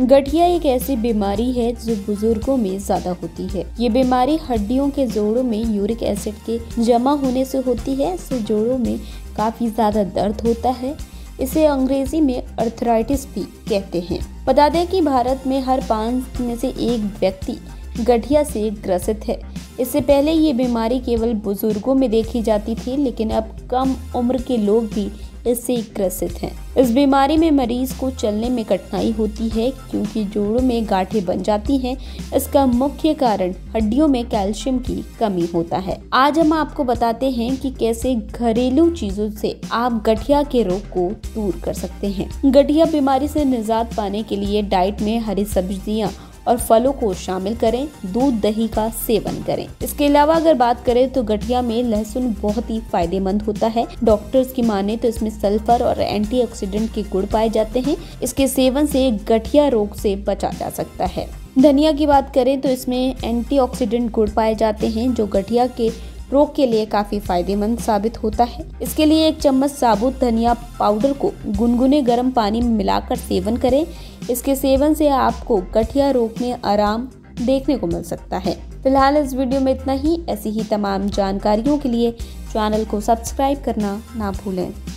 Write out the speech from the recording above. गठिया एक ऐसी बीमारी है जो बुजुर्गों में ज्यादा होती है। ये बीमारी हड्डियों के जोड़ों में यूरिक एसिड के जमा होने से होती है। इससे जोड़ों में काफी ज्यादा दर्द होता है। इसे अंग्रेजी में अर्थराइटिस भी कहते हैं। बता दें कि भारत में हर 5 में से एक व्यक्ति गठिया से ग्रसित है। इससे पहले ये बीमारी केवल बुजुर्गों में देखी जाती थी, लेकिन अब कम उम्र के लोग भी इससे ग्रसित हैं। इस बीमारी में मरीज को चलने में कठिनाई होती है क्योंकि जोड़ों में गांठें बन जाती हैं। इसका मुख्य कारण हड्डियों में कैल्शियम की कमी होता है। आज हम आपको बताते हैं कि कैसे घरेलू चीजों से आप गठिया के रोग को दूर कर सकते हैं। गठिया बीमारी से निजात पाने के लिए डाइट में हरी सब्जियां और फलों को शामिल करें। दूध दही का सेवन करें। इसके अलावा अगर बात करें तो गठिया में लहसुन बहुत ही फायदेमंद होता है। डॉक्टर्स की माने तो इसमें सल्फर और एंटीऑक्सीडेंट के गुण पाए जाते हैं। इसके सेवन से गठिया रोग से बचा जा सकता है। धनिया की बात करें तो इसमें एंटीऑक्सीडेंट गुण पाए जाते हैं जो गठिया के रोग के लिए काफी फायदेमंद साबित होता है। इसके लिए 1 चम्मच साबुत धनिया पाउडर को गुनगुने गर्म पानी में मिलाकर सेवन करें। इसके सेवन से आपको गठिया रोग में आराम देखने को मिल सकता है। फिलहाल इस वीडियो में इतना ही। ऐसी ही तमाम जानकारियों के लिए चैनल को सब्सक्राइब करना ना भूलें।